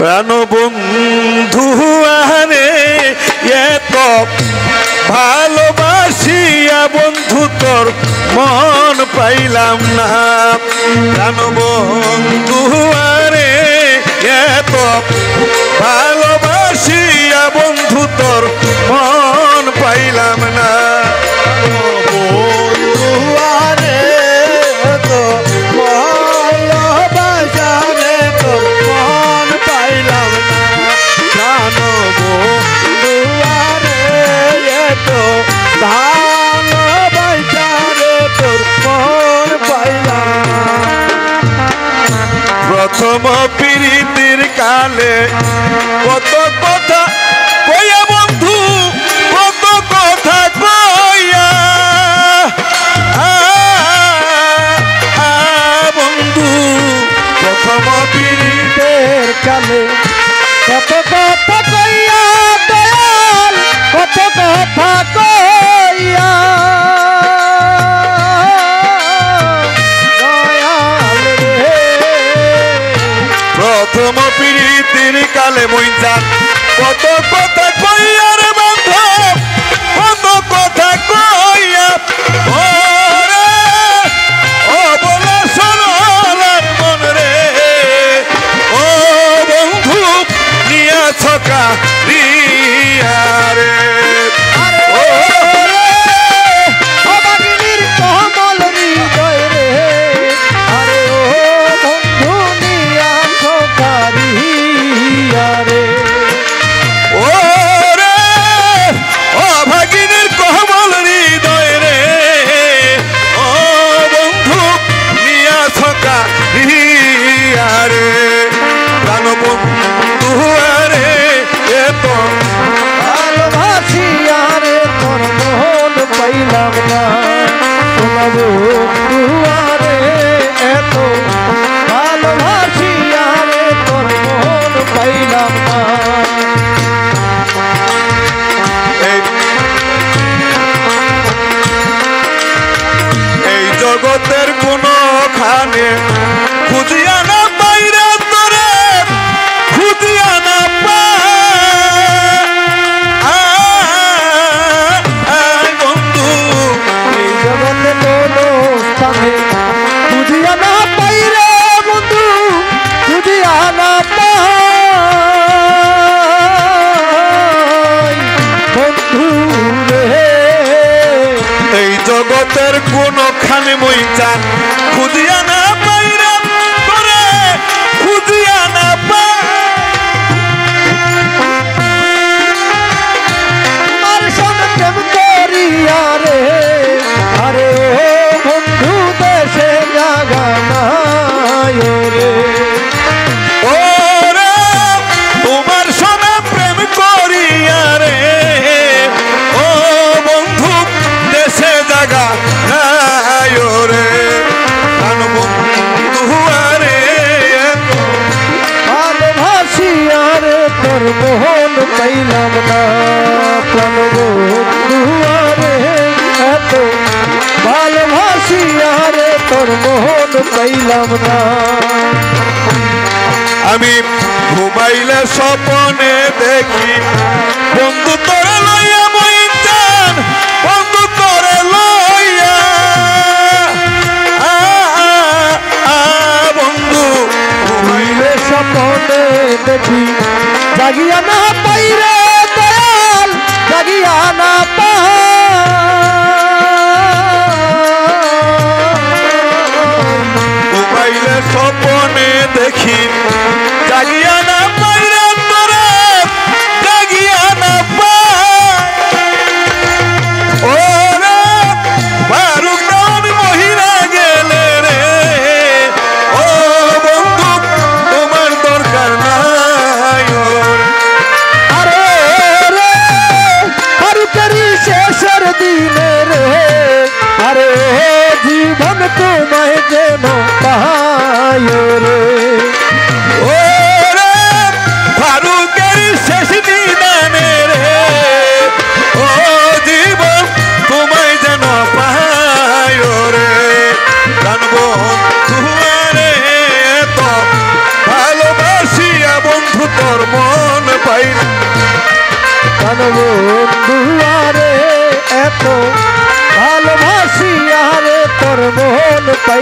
প্রাণবন্ধু আহারে এত ভালোবাসিয়া বন্ধু তোর মন পাইলাম না প্রাণবন্ধু আহারে এত ভালোবাসিয়া বন্ধু তোর মন পাইলাম না প্রথম প্রীতির কালে কত কথা কইয়া বন্ধু কত কথা কইয়া বন্ধু প্রথম প্রীতির কালে কত কথা কইয়া দয়াল কত কথা কইয়া প্রথম প্রীতির কালে মইনা কত কথা কইয়া রে বন্ধু কত কথা কইয়া ওরে ও বলে সোনার মন রে ও বন্ধু নিয়া ছকা রিয়া রে আমি ঘুমাইলে স্বপনে দেখি বন্ধু তোরে লইয়া মইতান বন্ধু তোরে লইয়া বন্ধু ঘুমাইলে স্বপনে দেখি জাগিয়া না পাই রে দয়াল জাগিয়া না পাই স্বপনে দেখি জাগিয়া না পাই রে জাগিয়া না পাই ওরে ফারুক নামে মহিলা গেলে রে ও বন্ধু তোমার দরকার নাই আরে রে ফারুকেরই শেষের দিনে রে আরে জীবন তোমায় যেন পাহাড় তোর মন পাইল কেন বন্ধু আরে এত ভালোবাসি আরে তোর মন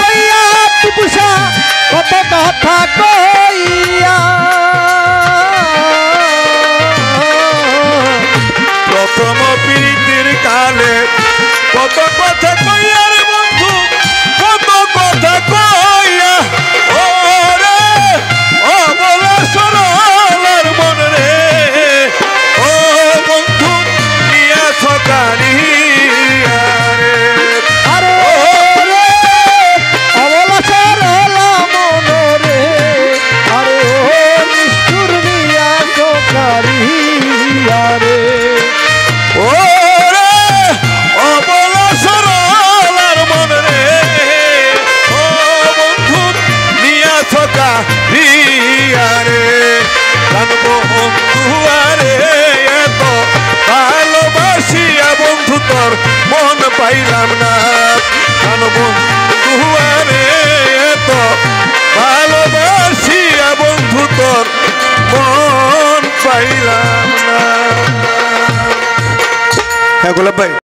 কইয়া তুষা কত কথা কইয়া প্রথম প্রীতির কালে কত কথা কইয়া মন পাইলাম না কেন বন্ধু আরে এত ভালোবাসিয়া বন্ধু তোর মন পাইলাম না। হ্যাঁ গোলাপ ভাই।